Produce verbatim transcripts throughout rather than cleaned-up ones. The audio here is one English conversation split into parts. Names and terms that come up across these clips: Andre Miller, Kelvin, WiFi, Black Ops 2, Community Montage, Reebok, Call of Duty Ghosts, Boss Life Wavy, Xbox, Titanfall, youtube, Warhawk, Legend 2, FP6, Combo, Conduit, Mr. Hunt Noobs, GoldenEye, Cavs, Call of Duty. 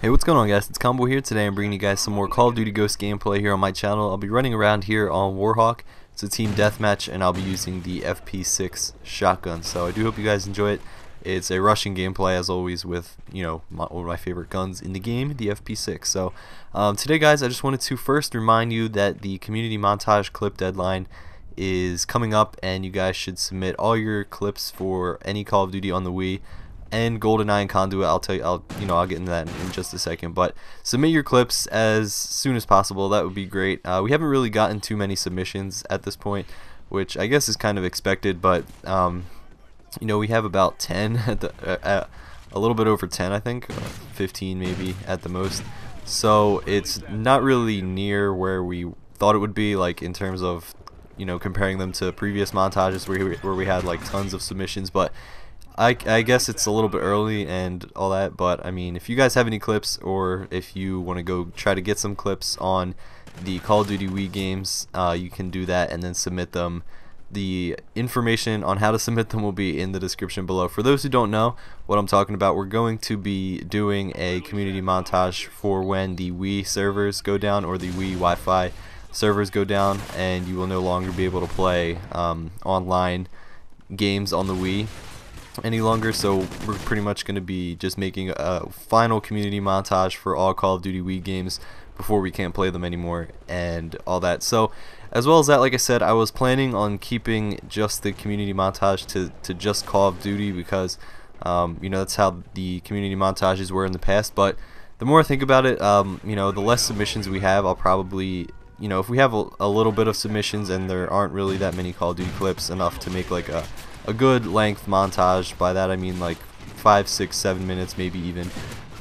Hey, what's going on guys, it's Combo here. Today I'm bringing you guys some more Call of Duty Ghosts gameplay here on my channel. I'll be running around here on Warhawk. It's a team deathmatch and I'll be using the F P six shotgun. So I do hope you guys enjoy it. It's a rushing gameplay as always with, you know, my, one of my favorite guns in the game, the F P six. So um, today guys, I just wanted to first remind you that the community montage clip deadline is coming up and you guys should submit all your clips for any Call of Duty on the Wii. And GoldenEye and Conduit, I'll tell you, I'll you know, I'll get into that in, in just a second. But submit your clips as soon as possible. That would be great. Uh, we haven't really gotten too many submissions at this point, which I guess is kind of expected. But um, you know, we have about ten, at the, uh, uh, a little bit over ten, I think, fifteen maybe at the most. So it's not really near where we thought it would be, like in terms of, you know, comparing them to previous montages where we, where we had like tons of submissions, but. I, I guess it's a little bit early and all that, but I mean, if you guys have any clips or if you want to go try to get some clips on the Call of Duty Wii games, uh, you can do that and then submit them. The information on how to submit them will be in the description below. For those who don't know what I'm talking about, we're going to be doing a community montage for when the Wii servers go down or the Wii Wi-Fi servers go down and you will no longer be able to play um, online games on the Wii any longer. So we're pretty much going to be just making a final community montage for all Call of Duty Wii games before we can't play them anymore and all that. So as well as that, like I said, I was planning on keeping just the community montage to, to just Call of Duty because um, you know, that's how the community montages were in the past. But the more I think about it, um, you know, the less submissions we have, I'll probably, you know, if we have a, a little bit of submissions and there aren't really that many Call of Duty clips, enough to make like a a good length montage, by that I mean like five, six, seven minutes maybe even,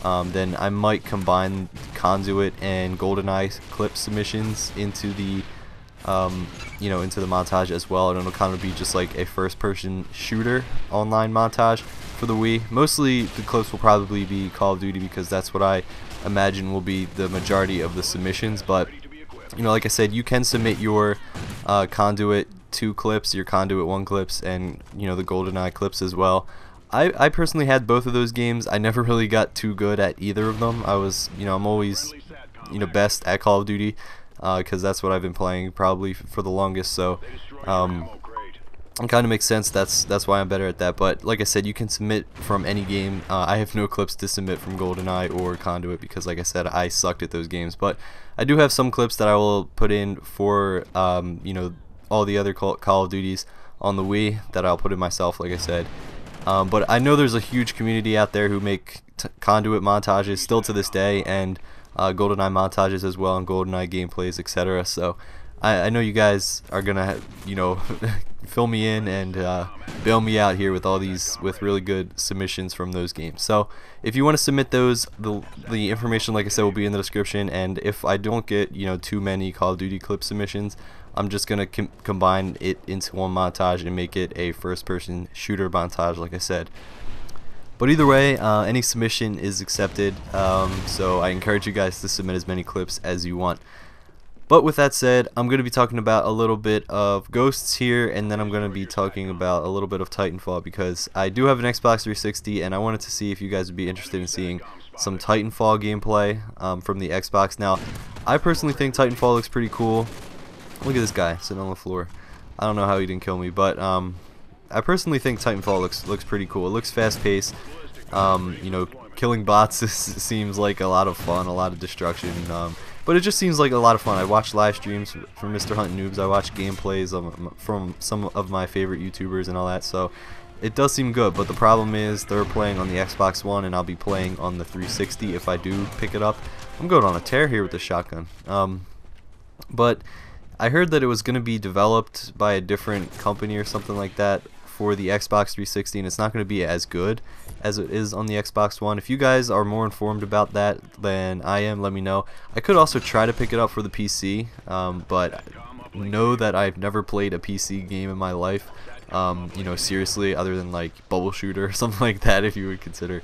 um, then I might combine Conduit and GoldenEye clip submissions into the um, you know, into the montage as well, and it'll kind of be just like a first person shooter online montage for the Wii. Mostly the clips will probably be Call of Duty because that's what I imagine will be the majority of the submissions, but you know, like I said, you can submit your uh, Conduit two clips, your Conduit one clips, and you know, the GoldenEye clips as well. I, I personally had both of those games. I never really got too good at either of them. I was, you know, I'm always, you know, best at Call of Duty because uh, that's what I've been playing probably for the longest. So um, it kind of makes sense. That's that's why I'm better at that. But like I said, you can submit from any game. Uh, I have no clips to submit from GoldenEye or Conduit because, like I said, I sucked at those games. But I do have some clips that I will put in for um, you know, all the other Call of Duties on the Wii that I'll put in myself, like I said. Um, but I know there's a huge community out there who make t Conduit montages still to this day, and uh, GoldenEye montages as well, and GoldenEye gameplays, et cetera. So I, I know you guys are gonna, you know, fill me in and uh, bail me out here with all these, with really good submissions from those games. So if you want to submit those, the the information, like I said, will be in the description. And if I don't get, you know, too many Call of Duty clip submissions, I'm just going to com combine it into one montage and make it a first-person shooter montage, like I said. But either way, uh, any submission is accepted, um, so I encourage you guys to submit as many clips as you want. But with that said, I'm going to be talking about a little bit of Ghosts here, and then I'm going to be talking about a little bit of Titanfall, because I do have an Xbox three sixty, and I wanted to see if you guys would be interested in seeing some Titanfall gameplay um, from the Xbox. Now, I personally think Titanfall looks pretty cool. Look at this guy sitting on the floor. I don't know how he didn't kill me, but um, I personally think Titanfall looks looks pretty cool. It looks fast-paced. Um, you know, killing bots seems like a lot of fun, a lot of destruction. Um, but it just seems like a lot of fun. I watch live streams from Mister Hunt Noobs. I watch gameplays of, from some of my favorite YouTubers and all that. So it does seem good. But the problem is they're playing on the Xbox One, and I'll be playing on the three sixty if I do pick it up. I'm going on a tear here with the shotgun. Um, but I heard that it was going to be developed by a different company or something like that for the Xbox three sixty, and it's not going to be as good as it is on the Xbox One. If you guys are more informed about that than I am, let me know. I could also try to pick it up for the P C, um, but know that I've never played a P C game in my life, um, you know, seriously, other than like Bubble Shooter or something like that, if you would consider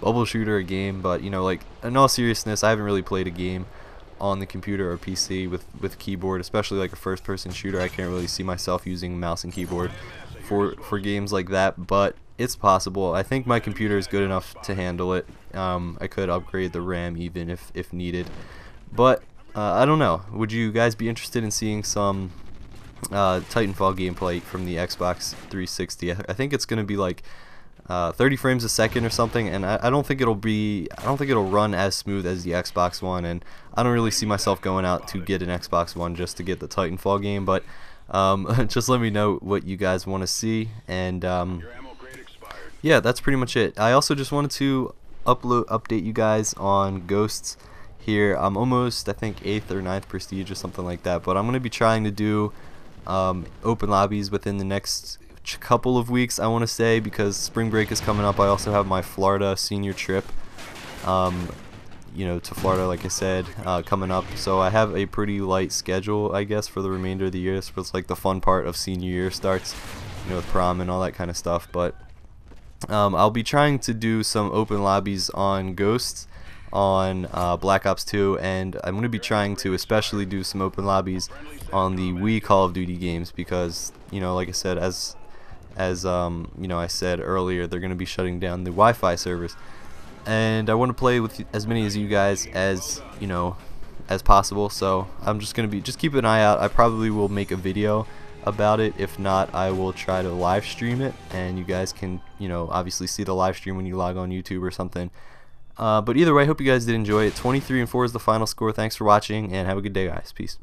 Bubble Shooter a game. But you know, like in all seriousness, I haven't really played a game on the computer or P C with with keyboard, especially like a first-person shooter. I can't really see myself using mouse and keyboard for for games like that. But it's possible. I think my computer is good enough to handle it. Um, I could upgrade the RAM even if, if needed. But uh, I don't know. Would you guys be interested in seeing some uh, Titanfall gameplay from the Xbox three sixty? I, th I think it's going to be like uh, thirty frames a second or something, and I, I don't think it'll be. I don't think it'll run as smooth as the Xbox One, and I don't really see myself going out to get an Xbox One just to get the Titanfall game. But um, just let me know what you guys want to see, and um, yeah, that's pretty much it. I also just wanted to upload update you guys on Ghosts. Here I'm almost, I think, eighth or ninth prestige or something like that, but I'm going to be trying to do um, open lobbies within the next couple of weeks, I want to say, because spring break is coming up. I also have my Florida senior trip um, you know, to Florida, like I said, uh, coming up, so I have a pretty light schedule, I guess, for the remainder of the year. So it's like the fun part of senior year starts, you know, with prom and all that kind of stuff. But um, I'll be trying to do some open lobbies on Ghosts, on uh, Black Ops two, and I'm going to be trying to especially do some open lobbies on the Wii Call of Duty games, because, you know, like I said, as as um, you know, I said earlier, they're going to be shutting down the Wi-Fi servers, and I want to play with as many as you guys as you know as possible. So I'm just going to be just keep an eye out. I probably will make a video about it. If not, I will try to live stream it, and you guys can, you know, obviously see the live stream when you log on YouTube or something. Uh, but either way, I hope you guys did enjoy it. twenty-three and four is the final score. Thanks for watching, and have a good day, guys. Peace.